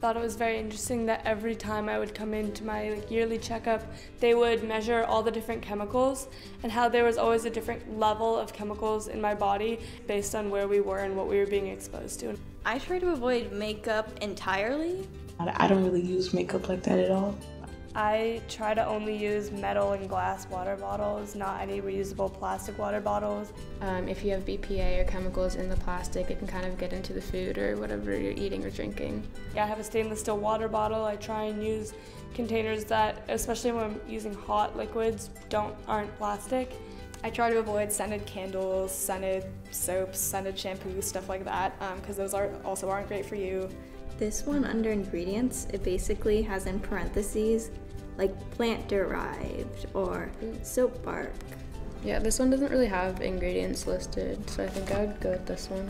Thought it was very interesting that every time I would come into my yearly checkup, they would measure all the different chemicals and how there was always a different level of chemicals in my body based on where we were and what we were being exposed to. I try to avoid makeup entirely. I don't really use makeup like that at all. I try to only use metal and glass water bottles, not any reusable plastic water bottles. If you have BPA or chemicals in the plastic, it can kind of get into the food or whatever you're eating or drinking. Yeah, I have a stainless steel water bottle. I try and use containers that, especially when I'm using hot liquids, aren't plastic. I try to avoid scented candles, scented soaps, scented shampoo, stuff like that, because those also aren't great for you. This one under ingredients, it basically has in parentheses like plant-derived or soap bark. Yeah, this one doesn't really have ingredients listed, so I think I would go with this one.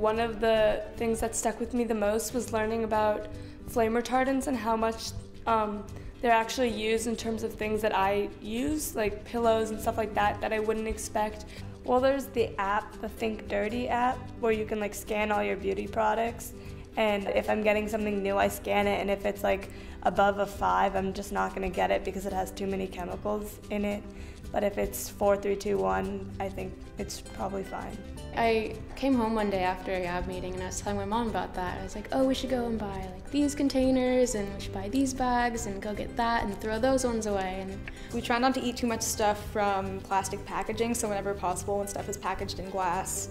One of the things that stuck with me the most was learning about flame retardants and how much they're actually used in terms of things that I use, like pillows and stuff like that, that I wouldn't expect. Well, there's the app, the Think Dirty app, where you can like scan all your beauty products. And if I'm getting something new, I scan it, and if it's like above a 5, I'm just not gonna get it because it has too many chemicals in it. But if it's 4, 3, 2, 1, I think it's probably fine. I came home one day after a YAB meeting and I was telling my mom about that. I was like, oh, we should go and buy like these containers and we should buy these bags and go get that and throw those ones away. And we try not to eat too much stuff from plastic packaging, so whenever possible when stuff is packaged in glass.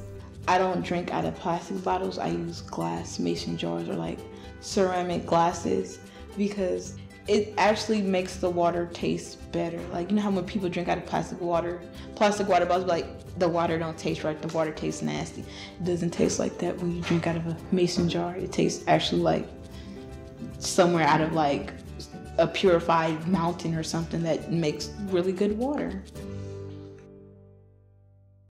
I don't drink out of plastic bottles. I use glass mason jars or like ceramic glasses because it actually makes the water taste better. Like, you know how when people drink out of plastic water bottles, like the water don't taste right, the water tastes nasty. It doesn't taste like that when you drink out of a mason jar. It tastes actually like somewhere out of like a purified mountain or something that makes really good water.